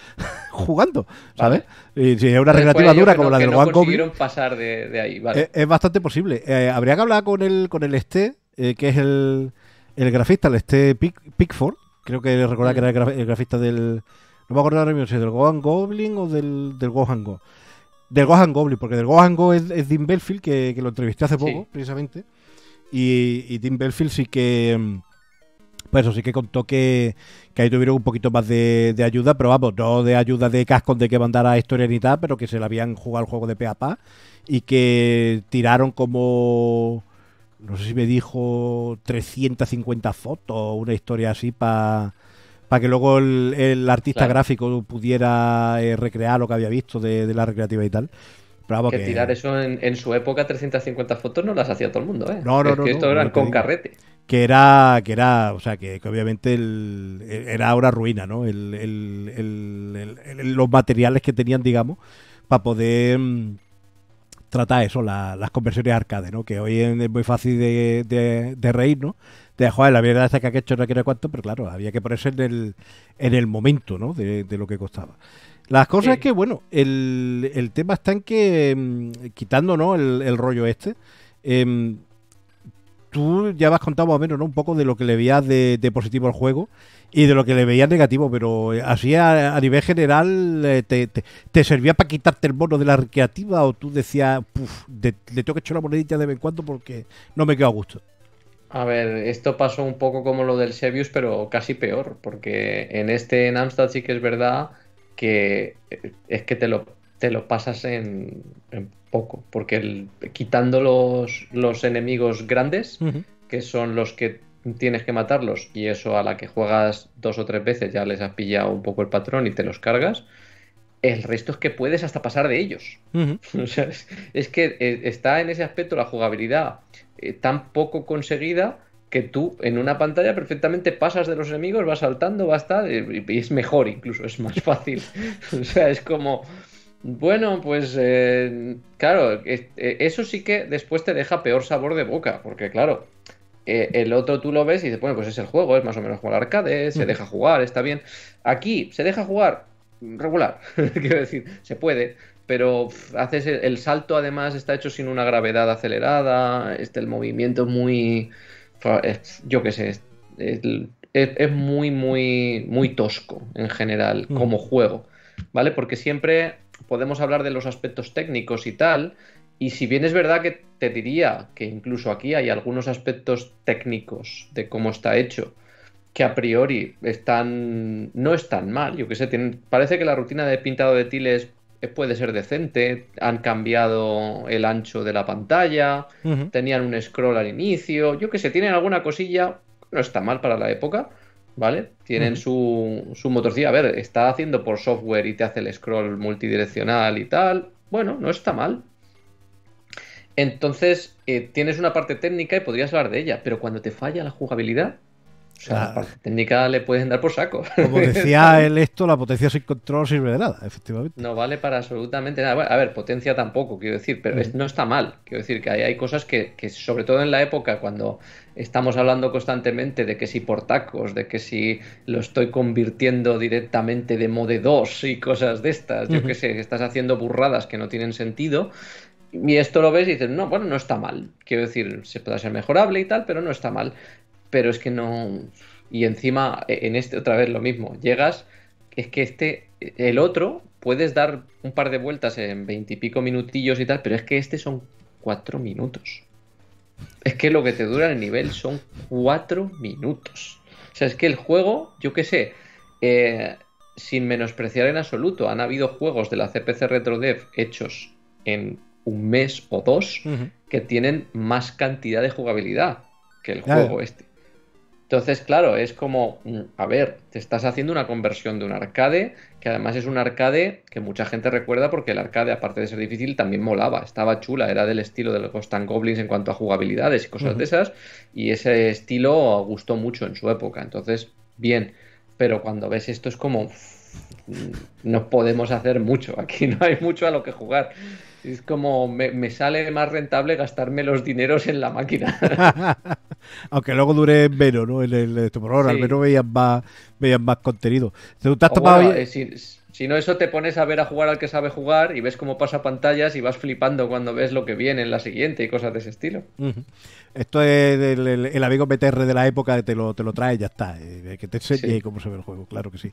jugando, ¿sabes? Vale. Y si es una recreativa dura como la del Ghosts 'n Goblins, pasar de ahí, vale. Es bastante posible. Habría que hablar con el Este, que es el grafista, el Este Pickford, creo que recordaba que era el grafista del... No me acuerdo ahora mismo si del Ghosts 'n Goblins o del Ghosts 'n Go. Del Ghosts 'n Goblins, porque del Ghosts 'n Go es Dean Belfield, que lo entrevisté hace poco, precisamente. Y Dean Belfield sí que... Pues eso sí que contó que ahí tuvieron un poquito más de ayuda, pero vamos, no de ayuda de Cascom de que mandara historia ni tal, pero que se la habían jugado el juego de pe a pa y que tiraron como, no sé si me dijo, 350 fotos, una historia así para que luego el artista gráfico pudiera recrear lo que había visto de la recreativa y tal. Bravo, que tirar eso en su época, 350 fotos no las hacía todo el mundo, ¿eh? No, esto eran con carrete. Que era, o sea, que obviamente era una ruina, ¿no? Los materiales que tenían, digamos, para poder tratar eso, las conversiones arcade, ¿no? Que hoy es muy fácil de reír, ¿no? De joder, la verdad es que han hecho no quiero cuánto, pero claro, había que ponerse en el momento, ¿no? De lo que costaba. Las cosas es que, bueno, el tema está en que, quitando, ¿no?, el rollo este, tú ya me has contado más o menos, ¿no?, un poco de lo que le veías de positivo al juego y de lo que le veías negativo, pero así a nivel general, ¿te servía para quitarte el bono de la recreativa o tú decías, puf, le tengo que echar una monedita de vez en cuando porque no me quedo a gusto? A ver, esto pasó un poco como lo del Xevious, pero casi peor, porque en Amstrad sí que es verdad que es que te lo pasas en poco, porque quitando los enemigos grandes, que son los que tienes que matarlos, y eso a la que juegas 2 o 3 veces ya les has pillado un poco el patrón y te los cargas, el resto es que puedes hasta pasar de ellos. O sea, es que está en ese aspecto la jugabilidad tan poco conseguida que tú en una pantalla perfectamente pasas de los enemigos, vas saltando, vas tal, y es mejor incluso, es más fácil. O sea, es como... Bueno, pues claro, eso sí que después te deja peor sabor de boca, porque claro, el otro tú lo ves y dices, bueno, pues es el juego, es más o menos como el arcade, se deja jugar, está bien. Aquí se deja jugar regular, quiero decir, se puede, pero haces el salto, además está hecho sin una gravedad acelerada, el movimiento es muy, yo qué sé, es muy, muy, muy tosco en general como juego, ¿vale? Porque siempre... podemos hablar de los aspectos técnicos y tal, y si bien es verdad que te diría que incluso aquí hay algunos aspectos técnicos de cómo está hecho, que a priori no están mal, yo que sé, parece que la rutina de pintado de tiles puede ser decente, han cambiado el ancho de la pantalla, tenían un scroll al inicio, yo que sé, tienen alguna cosilla, no está mal para la época, ¿vale? Tienen su motorcilla. A ver, está haciendo por software y te hace el scroll multidireccional y tal. Bueno, no está mal. Entonces, tienes una parte técnica y podrías hablar de ella, pero cuando te falla la jugabilidad, O sea, la parte técnica le pueden dar por saco. Como decía él esto, la potencia sin control sirve de nada, efectivamente. No vale para absolutamente nada. Bueno, a ver, potencia tampoco, quiero decir, pero no está mal. Quiero decir que hay cosas que, sobre todo en la época, cuando estamos hablando constantemente de que si por tacos, de que si lo estoy convirtiendo directamente de mode 2 y cosas de estas, yo qué sé, que estás haciendo burradas que no tienen sentido. Y esto lo ves y dices, no, bueno, no está mal. Quiero decir, se puede ser mejorable y tal, pero no está mal. Pero es que no... Y encima, en este otra vez lo mismo. Llegas, es que el otro, puedes dar un par de vueltas en 20 y pico minutillos y tal, pero es que este son 4 minutos. Es que lo que te dura el nivel son 4 minutos. O sea, es que el juego, yo qué sé, sin menospreciar en absoluto, han habido juegos de la CPC RetroDev hechos en un mes o dos que tienen más cantidad de jugabilidad que el juego este. Entonces, claro, es como, a ver, te estás haciendo una conversión de un arcade, que además es un arcade que mucha gente recuerda porque el arcade, aparte de ser difícil, también molaba, estaba chula, era del estilo de los Ghosts 'n Goblins en cuanto a jugabilidades y cosas de esas, y ese estilo gustó mucho en su época, entonces, bien, pero cuando ves esto es como, no podemos hacer mucho, aquí no hay mucho a lo que jugar. Es como, me sale más rentable gastarme los dineros en la máquina. Aunque luego dure menos, ¿no? En tu programa, al menos veías más contenido. Bueno, si no, eso te pones a ver a jugar al que sabe jugar y ves cómo pasa pantallas y vas flipando cuando ves lo que viene en la siguiente y cosas de ese estilo. Esto es el amigo BTR de la época, te lo trae y ya está. Que te enseñe cómo se ve el juego, claro que sí.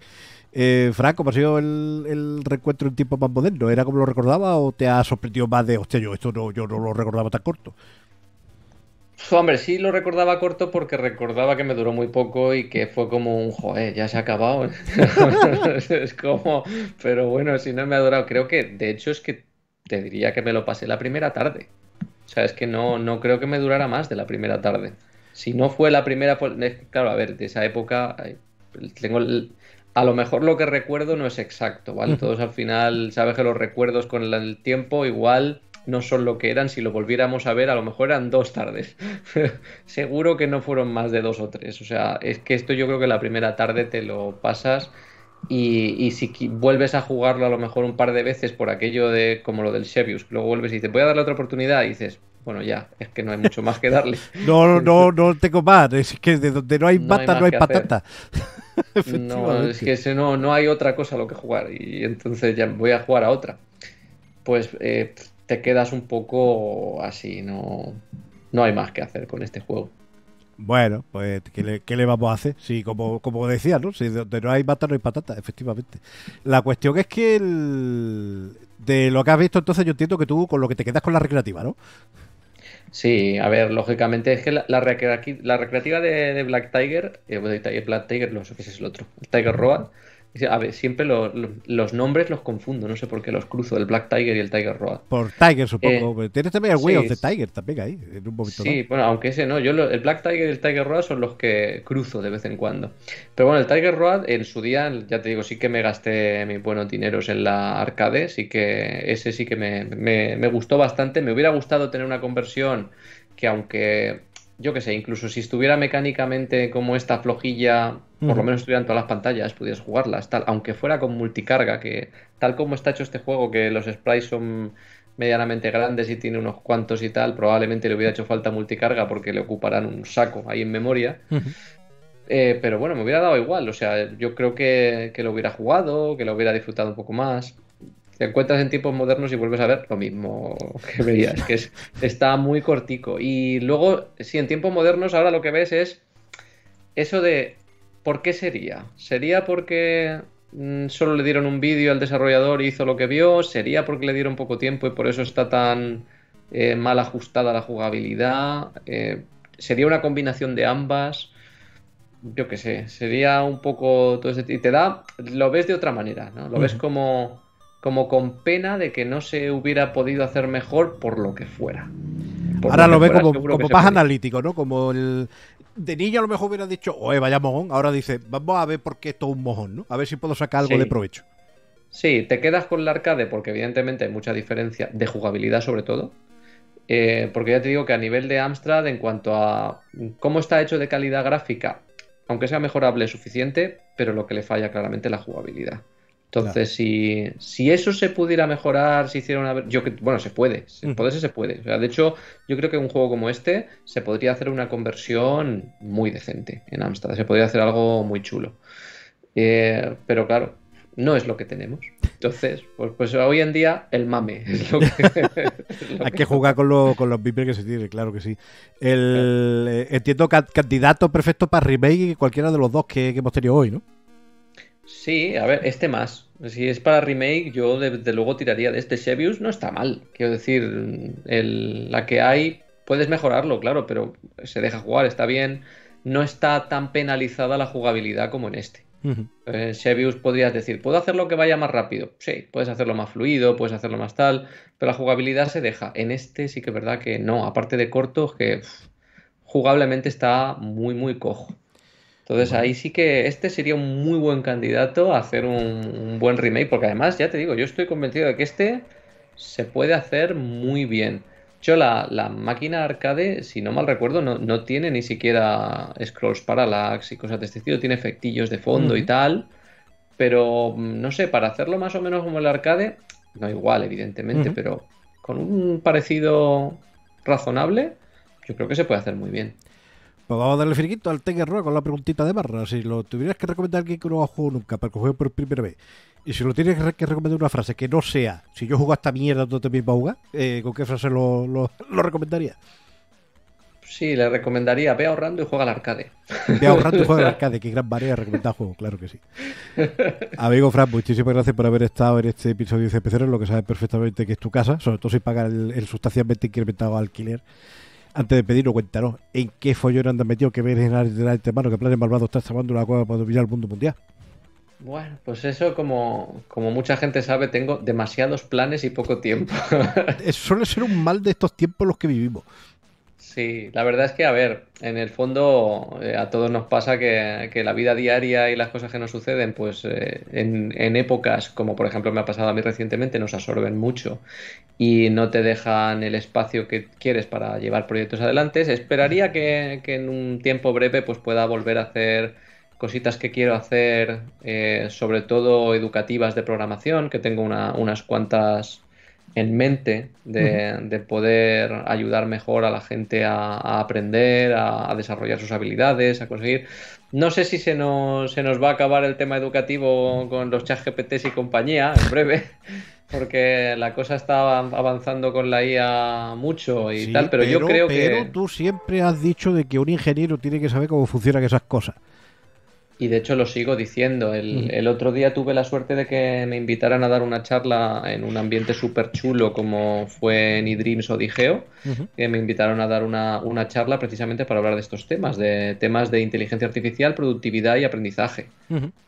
Fran, ¿cómo ha sido el reencuentro en tiempo más moderno? ¿Era como lo recordaba o te ha sorprendido más de, hostia, yo no lo recordaba tan corto? Hombre, sí lo recordaba corto porque recordaba que me duró muy poco y que fue como un joder, ya se ha acabado. Es como, pero bueno, si no me ha durado, creo que, de hecho, es que te diría que me lo pasé la primera tarde. O sea, es que no creo que me durara más de la primera tarde. Si no fue la primera, pues, claro, a ver, de esa época tengo a lo mejor lo que recuerdo no es exacto, ¿vale? Todos al final, sabes que los recuerdos con el tiempo igual no son lo que eran, si lo volviéramos a ver a lo mejor eran 2 tardes. Seguro que no fueron más de 2 o 3. O sea, es que esto yo creo que la primera tarde te lo pasas y si vuelves a jugarlo a lo mejor un par de veces por aquello de como lo del Xevious, luego vuelves y dices, voy a darle otra oportunidad y dices, bueno, ya, es que no hay mucho más que darle. No tengo más, es que de donde no hay mata no hay patata. No, es que ese no hay otra cosa a lo que jugar y entonces ya voy a jugar a otra. Pues te quedas un poco así, no hay más que hacer con este juego. Bueno, pues ¿qué le vamos a hacer? Sí, como decía, ¿no? Si donde no hay mata no hay patata, efectivamente. La cuestión es que de lo que has visto, entonces yo entiendo que tú con lo que te quedas con la recreativa, ¿no? Sí, a ver, lógicamente es que la recreativa de Black Tiger, Black Tiger, no sé qué es el otro, el Tiger Road. A ver, siempre los nombres los confundo, no sé por qué los cruzo, el Black Tiger y el Tiger Road. Por Tiger, supongo. Tienes también el Way of the Tiger también ahí, en un momento. Sí, bueno, aunque ese no. El Black Tiger y el Tiger Road son los que cruzo de vez en cuando. Pero bueno, el Tiger Road en su día, ya te digo, sí que me gasté mis buenos dineros en la arcade. Sí que ese sí que me gustó bastante. Me hubiera gustado tener una conversión que, aunque, yo qué sé, incluso si estuviera mecánicamente como esta flojilla, por lo menos estuvieran todas las pantallas, pudieras jugarlas, tal, aunque fuera con multicarga, que tal como está hecho este juego, que los sprites son medianamente grandes y tiene unos cuantos y tal, probablemente le hubiera hecho falta multicarga porque le ocuparán un saco ahí en memoria. Pero bueno, me hubiera dado igual, o sea, yo creo que lo hubiera jugado, que lo hubiera disfrutado un poco más. Te encuentras en tiempos modernos y vuelves a ver lo mismo que veías, que está muy cortico. Y luego, sí, en tiempos modernos ahora lo que ves es eso de ¿por qué sería? ¿Sería porque solo le dieron un vídeo al desarrollador y hizo lo que vio? ¿Sería porque le dieron poco tiempo y por eso está tan mal ajustada la jugabilidad? ¿Sería una combinación de ambas? Yo qué sé, sería un poco todo ese. Y lo ves de otra manera, ¿no? Lo ves como con pena de que no se hubiera podido hacer mejor por lo que fuera. Ahora lo ve como más analítico, ¿no? Como el de niño a lo mejor hubiera dicho, oye, vaya mojón. Ahora dice, vamos a ver por qué esto es un mojón, ¿no? A ver si puedo sacar algo de provecho. Sí, te quedas con la arcade porque evidentemente hay mucha diferencia de jugabilidad sobre todo. Porque ya te digo que a nivel de Amstrad, en cuanto a cómo está hecho de calidad gráfica, aunque sea mejorable, suficiente, pero lo que le falla claramente es la jugabilidad. Entonces, claro, si eso se pudiera mejorar, si hiciera una... Bueno, se puede, se puede. O sea, de hecho, yo creo que un juego como este se podría hacer una conversión muy decente en Amstrad. Se podría hacer algo muy chulo. Pero claro, no es lo que tenemos. Entonces, pues hoy en día el mame es lo que... Hay que jugar con los beepers que se tiene, claro que sí. Entiendo que candidato perfecto para remake cualquiera de los dos que hemos tenido hoy, ¿no? Sí, a ver, este más. Si es para remake, yo desde luego tiraría de este. Xevious no está mal. Quiero decir, la que hay, puedes mejorarlo, claro, pero se deja jugar, está bien. No está tan penalizada la jugabilidad como en este. En Xevious podrías decir, ¿puedo hacer lo que vaya más rápido? Sí, puedes hacerlo más fluido, puedes hacerlo más tal, pero la jugabilidad se deja. En este sí que es verdad que no. Aparte de cortos, que jugablemente está muy, muy cojo. Entonces ahí sí que este sería un muy buen candidato a hacer un buen remake, porque además, ya te digo, yo estoy convencido de que este se puede hacer muy bien. Yo la máquina arcade, si no mal recuerdo, no tiene ni siquiera scrolls parallax y cosas de este estilo, tiene efectillos de fondo y tal, pero no sé, para hacerlo más o menos como el arcade, no igual evidentemente, pero con un parecido razonable, yo creo que se puede hacer muy bien. Pues vamos a darle finiquito al Tiger Road con la preguntita de barra. Si lo tuvieras que recomendar a alguien que no ha jugado nunca, para que juegue por primera vez, y si lo tienes que recomendar una frase que no sea "si yo juego esta mierda, tú también vas a jugar", ¿con qué frase lo recomendaría? Sí, le recomendaría: ve ahorrando y juega al arcade. Ve ahorrando y juega al arcade, qué gran manera de recomendar juegos, claro que sí. Amigo Fran, muchísimas gracias por haber estado en este episodio de CPCeros, lo que sabes perfectamente que es tu casa, sobre todo si pagas el sustancialmente incrementado alquiler. Antes de pedirlo, cuéntanos en qué follón andas metido, qué ves en el temano, qué planes malvados estás tramando la cueva para dominar el mundo mundial. Bueno, pues eso, como mucha gente sabe, tengo demasiados planes y poco tiempo. Suele ser un mal de estos tiempos los que vivimos. Sí, la verdad es que, a ver, en el fondo a todos nos pasa que la vida diaria y las cosas que nos suceden, pues en épocas, como por ejemplo me ha pasado a mí recientemente, nos absorben mucho y no te dejan el espacio que quieres para llevar proyectos adelante. Esperaría que en un tiempo breve pues pueda volver a hacer cositas que quiero hacer, sobre todo educativas de programación, que tengo unas cuantas en mente de poder ayudar mejor a la gente a aprender, a desarrollar sus habilidades, a conseguir... No sé si se nos va a acabar el tema educativo con los chats GPTs y compañía en breve, porque la cosa está avanzando con la IA mucho y sí, tal, pero yo creo que... Pero tú siempre has dicho de que un ingeniero tiene que saber cómo funcionan esas cosas. Y de hecho lo sigo diciendo. El otro día tuve la suerte de que me invitaran a dar una charla en un ambiente súper chulo como fue en eDreams o Digeo, que me invitaron a dar una charla precisamente para hablar de estos temas de inteligencia artificial, productividad y aprendizaje.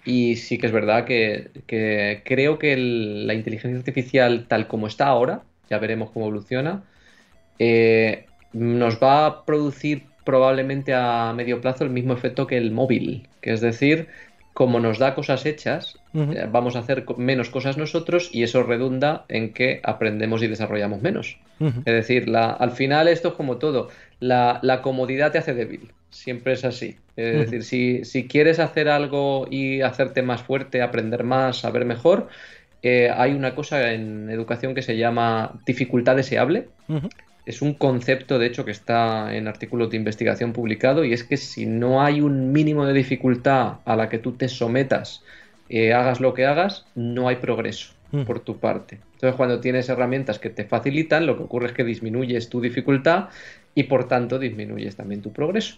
Y sí que es verdad que creo que la inteligencia artificial tal como está ahora, ya veremos cómo evoluciona, nos va a producir probablemente a medio plazo el mismo efecto que el móvil, que es decir, como nos da cosas hechas, vamos a hacer menos cosas nosotros y eso redunda en que aprendemos y desarrollamos menos. Es decir, al final esto es como todo, la comodidad te hace débil, siempre es así. Es decir, si quieres hacer algo y hacerte más fuerte, aprender más, saber mejor, hay una cosa en educación que se llama dificultad deseable. Es un concepto, de hecho, que está en artículos de investigación publicado, y es que si no hay un mínimo de dificultad a la que tú te sometas, hagas lo que hagas, no hay progreso por tu parte. Entonces, cuando tienes herramientas que te facilitan, lo que ocurre es que disminuyes tu dificultad y, por tanto, disminuyes también tu progreso.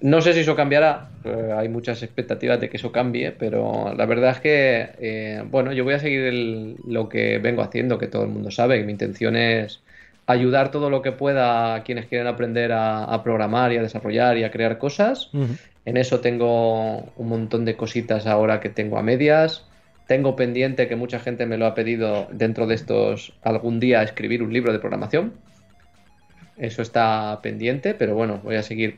No sé si eso cambiará, hay muchas expectativas de que eso cambie, pero la verdad es que, bueno, yo voy a seguir lo que vengo haciendo, que todo el mundo sabe, que mi intención es ayudar todo lo que pueda a quienes quieren aprender a programar y a desarrollar y a crear cosas. En eso tengo un montón de cositas ahora que tengo a medias. Tengo pendiente, que mucha gente me lo ha pedido dentro de estos, algún día escribir un libro de programación. Eso está pendiente, pero bueno, voy a seguir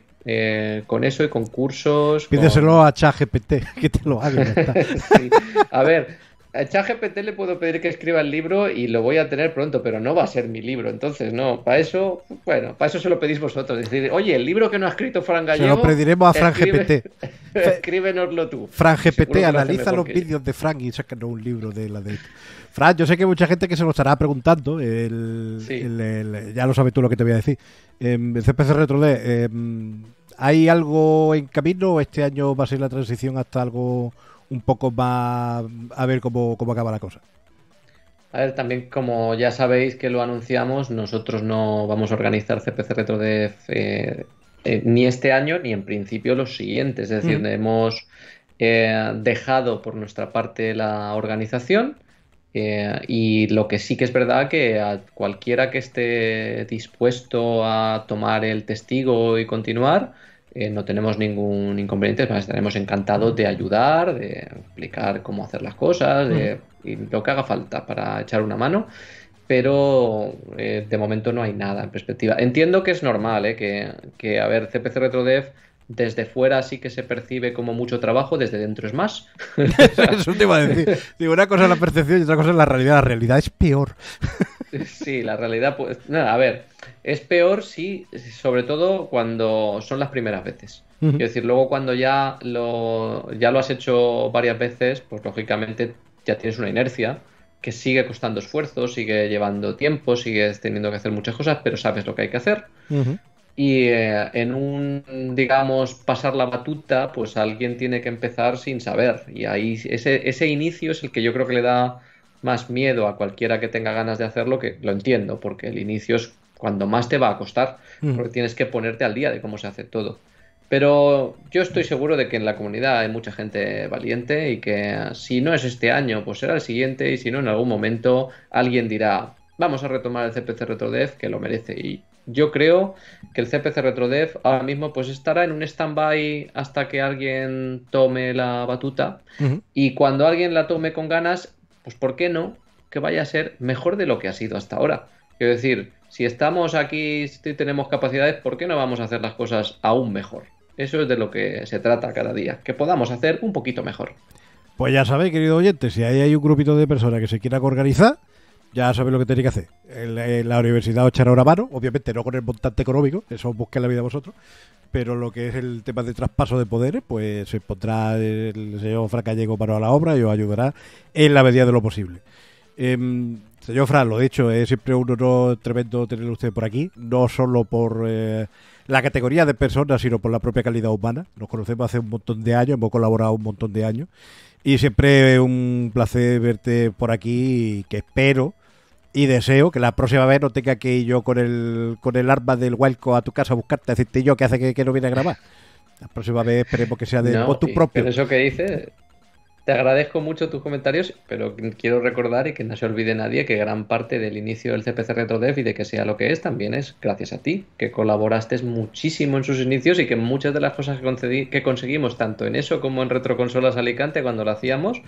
con eso y con cursos. Pídeselo a ChatGPT, que te lo haga. Sí. A ver... A ChatGPT le puedo pedir que escriba el libro y lo voy a tener pronto, pero no va a ser mi libro. Entonces, no, para eso, bueno, para eso se lo pedís vosotros. Es decir, oye, el libro que no ha escrito Fran Gallego... Se lo pediremos a Fran GPT. Escríbenoslo tú. Fran GPT, analiza los vídeos de Fran y sácanos un libro de la de... Fran, yo sé que hay mucha gente que se lo estará preguntando. Ya lo sabes tú lo que te voy a decir. El CPC RetroDev, ¿hay algo en camino? ¿Este año va a ser la transición hasta algo... un poco más a ver cómo acaba la cosa? A ver, también como ya sabéis que lo anunciamos, nosotros no vamos a organizar CPC RetroDev ni este año ni en principio los siguientes. Es decir, hemos dejado por nuestra parte la organización y lo que sí que es verdad que a cualquiera que esté dispuesto a tomar el testigo y continuar... no tenemos ningún inconveniente, más estaremos encantados de ayudar, de explicar cómo hacer las cosas, de lo que haga falta para echar una mano, pero de momento no hay nada en perspectiva. Entiendo que es normal, que a ver, CPC RetroDev desde fuera sí que se percibe como mucho trabajo, desde dentro es más. Eso te iba a decir. Digo, una cosa es la percepción y otra cosa es la realidad. La realidad es peor. Sí, la realidad, pues, nada, a ver, es peor sí, sobre todo cuando son las primeras veces. Es decir, luego cuando ya lo has hecho varias veces, pues lógicamente ya tienes una inercia que sigue costando esfuerzo, sigue llevando tiempo, sigues teniendo que hacer muchas cosas, pero sabes lo que hay que hacer. Y en un, digamos, pasar la batuta, pues alguien tiene que empezar sin saber. Y ahí ese inicio es el que yo creo que le da... más miedo a cualquiera que tenga ganas de hacerlo, que lo entiendo, porque el inicio es cuando más te va a costar, porque tienes que ponerte al día de cómo se hace todo. Pero yo estoy seguro de que en la comunidad hay mucha gente valiente y que si no es este año, pues será el siguiente, y si no, en algún momento alguien dirá, vamos a retomar el CPC RetroDev, que lo merece. Y yo creo que el CPC RetroDev ahora mismo pues estará en un stand-by hasta que alguien tome la batuta, y cuando alguien la tome con ganas, pues ¿por qué no? Que vaya a ser mejor de lo que ha sido hasta ahora. Quiero decir, si estamos aquí, si tenemos capacidades, ¿por qué no vamos a hacer las cosas aún mejor? Eso es de lo que se trata cada día, que podamos hacer un poquito mejor. Pues ya sabéis, querido oyente, si ahí hay un grupito de personas que se quiera organizar, ya sabéis lo que tenéis que hacer. La universidad os echará una mano, obviamente no con el montante económico, eso os busca la vida vosotros, pero lo que es el tema de traspaso de poderes, pues se pondrá el señor Fran Gallego para la obra y os ayudará en la medida de lo posible. Señor Fran, lo dicho, es siempre un honor tremendo tenerlo usted por aquí, no solo por la categoría de personas, sino por la propia calidad humana. Nos conocemos hace un montón de años, hemos colaborado un montón de años, y siempre es un placer verte por aquí, y que espero y deseo que la próxima vez no tenga que ir yo con el arma del Wildco a tu casa a buscarte, a decirte yo que hace que no viene a grabar. La próxima vez esperemos que sea de tu propio. Pero eso que dices, te agradezco mucho tus comentarios, pero quiero recordar y que no se olvide nadie que gran parte del inicio del CPC RetroDev y de que sea lo que es también es gracias a ti, que colaboraste muchísimo en sus inicios y que muchas de las cosas que conseguimos tanto en eso como en Retroconsolas Alicante cuando lo hacíamos,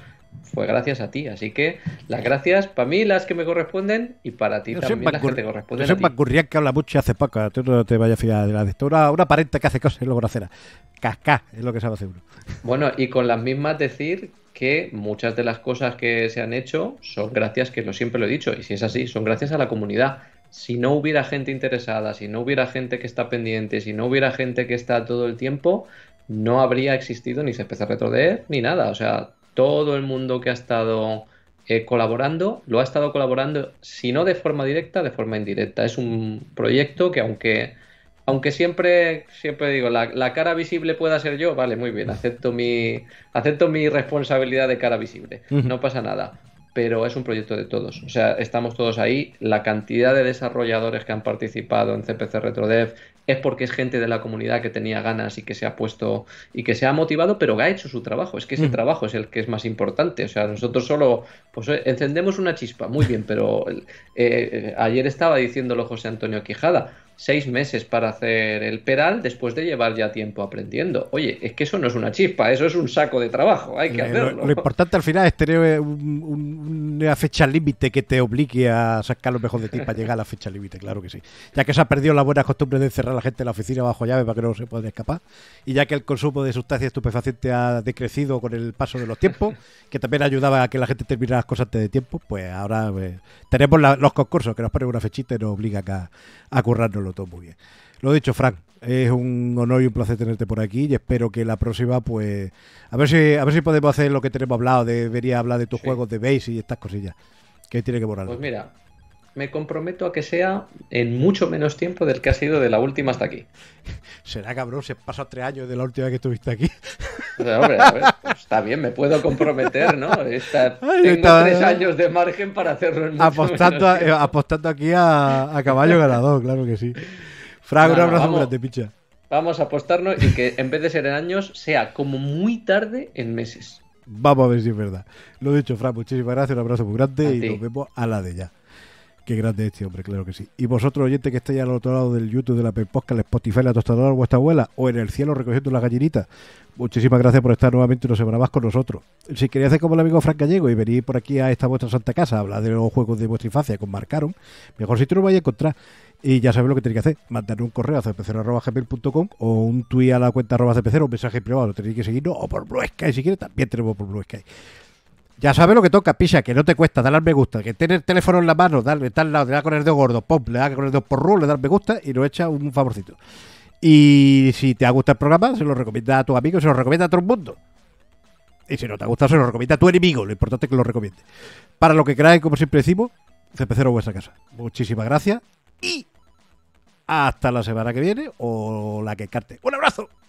fue gracias a ti, así que las gracias para mí, las que me corresponden, y para ti también las que te corresponden. Yo soy Mancurrián, que habla mucho y hace poco, tú no te vayas a fiar de la de esto. Una parenta que hace cosas y luego no hace nada. Cascá, es lo que sabe hacer uno. Bueno, y con las mismas decir que muchas de las cosas que se han hecho son gracias, que lo siempre lo he dicho, y si es así, son gracias a la comunidad. Si no hubiera gente interesada, si no hubiera gente que está pendiente, si no hubiera gente que está todo el tiempo, no habría existido ni CPC RetroDev ni nada. O sea, todo el mundo que ha estado colaborando, lo ha estado colaborando, si no de forma directa, de forma indirecta. Es un proyecto que aunque siempre digo, la cara visible pueda ser yo, vale, muy bien, acepto mi responsabilidad de cara visible, no pasa nada. Pero es un proyecto de todos, o sea, estamos todos ahí. La cantidad de desarrolladores que han participado en CPC RetroDev es porque es gente de la comunidad que tenía ganas y que se ha puesto y que se ha motivado, pero que ha hecho su trabajo. Es que ese trabajo es el que es más importante. O sea, nosotros solo pues encendemos una chispa, muy bien, pero ayer estaba diciéndolo José Antonio Quijada, 6 meses para hacer el peral después de llevar ya tiempo aprendiendo. Oye, es que eso no es una chispa, eso es un saco de trabajo, hay que hacerlo. Lo importante al final es tener una fecha límite que te obligue a sacar lo mejor de ti para llegar a la fecha límite, claro que sí. Ya que se ha perdido la buena costumbre de encerrar a la gente en la oficina bajo llave para que no se puedan escapar, y ya que el consumo de sustancias estupefacientes ha decrecido con el paso de los tiempos, que también ayudaba a que la gente terminara las cosas antes de tiempo, pues ahora tenemos los concursos que nos ponen una fechita y nos obligan a currárnoslo todo muy bien. Lo dicho, Frank, es un honor y un placer tenerte por aquí y espero que la próxima, pues, a ver si podemos hacer lo que tenemos hablado, debería hablar de tus juegos de base y estas cosillas que tiene que borrar. Pues mira, me comprometo a que sea en mucho menos tiempo del que ha sido de la última hasta aquí. Será, cabrón, se pasó 3 años de la última vez que estuviste aquí. O sea, hombre, a ver, pues está bien, me puedo comprometer, ¿no? Tengo 3 años de margen para hacerlo en mucho apostando aquí a caballo ganador, claro que sí. Fran, un abrazo grande, picha. Vamos a apostarnos y que en vez de ser en años, sea como muy tarde en meses. Vamos a ver si es verdad. Lo dicho, Fran, muchísimas gracias, un abrazo muy grande y nos vemos a la de ya. Qué grande este hombre, claro que sí. Y vosotros, oyentes, que estáis al otro lado del YouTube, de la Podcast, el Spotify, la tostadora, vuestra abuela, o en el cielo recogiendo las gallinitas, muchísimas gracias por estar nuevamente una semana más con nosotros. Si queréis hacer como el amigo Fran Gallego y venir por aquí a esta vuestra santa casa a hablar de los juegos de vuestra infancia que os marcaron, mejor sitio lo vais a encontrar. Y ya sabéis lo que tenéis que hacer, mandar un correo a cpcero@gmail.com o un tuit a la cuenta @cpcero, un mensaje privado, lo tenéis que seguirnos, o por Blue Sky si quieres, también tenemos por Blue Sky. Ya sabes lo que toca, picha, que no te cuesta, dale al me gusta, que tener el teléfono en la mano, dale, está al lado, le da con el dedo gordo, pop, le da con el dedo porro, le da al me gusta y nos echa un favorcito. Y si te ha gustado el programa, se lo recomienda a tus amigos, se lo recomienda a todo el mundo. Y si no te ha gustado, se lo recomienda a tu enemigo, lo importante es que lo recomiende. Para lo que queráis, como siempre decimos, CPCero a vuestra casa. Muchísimas gracias y hasta la semana que viene o la que encarte. ¡Un abrazo!